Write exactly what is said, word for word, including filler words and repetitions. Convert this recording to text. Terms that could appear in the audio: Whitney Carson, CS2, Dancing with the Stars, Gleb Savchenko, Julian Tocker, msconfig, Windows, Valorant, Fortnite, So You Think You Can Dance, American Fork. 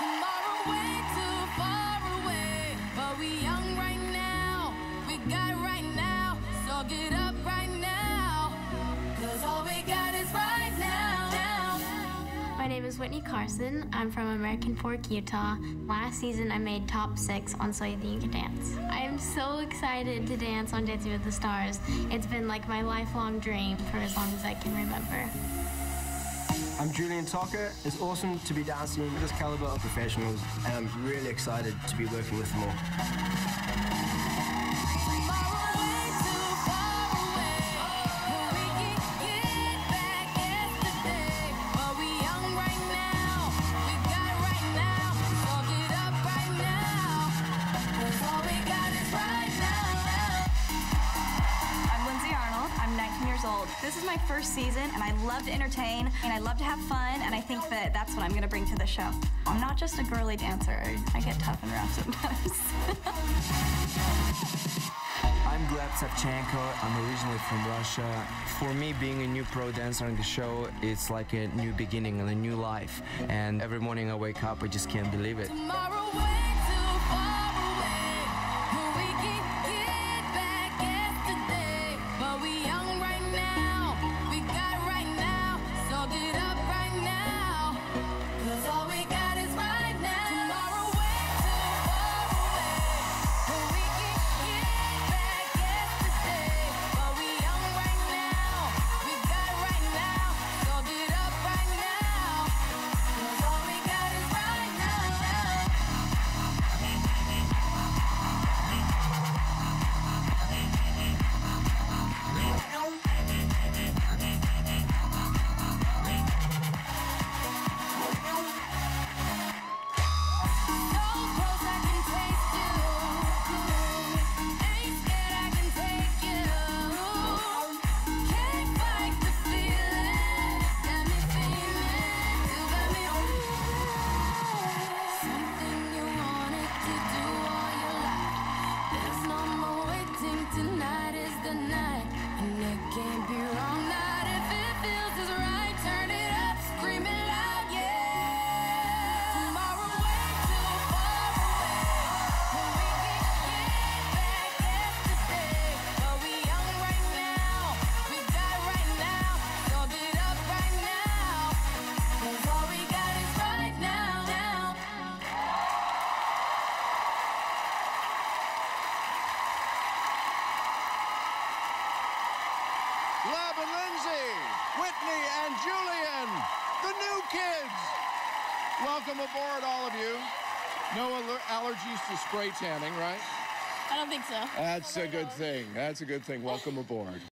My name is Whitney Carson. I'm from American Fork, Utah. Last season I made top six on So You Think You Can Dance. I am so excited to dance on Dancing with the Stars. It's been like my lifelong dream for as long as I can remember. I'm Julian Tocker. It's awesome to be dancing with this caliber of professionals, and I'm really excited to be working with them all. This is my first season, and I love to entertain, and I love to have fun, and I think that that's what I'm going to bring to the show. I'm not just a girly dancer. I get tough and rough sometimes. I'm Gleb Savchenko. I'm originally from Russia. For me, being a new pro dancer on the show, it's like a new beginning and a new life. And every morning I wake up, I just can't believe it. Whitney and Julian, the new kids. Welcome aboard, all of you. No aller allergies to spray tanning, right? I don't think so. That's a good thing. That's a good thing. Welcome aboard.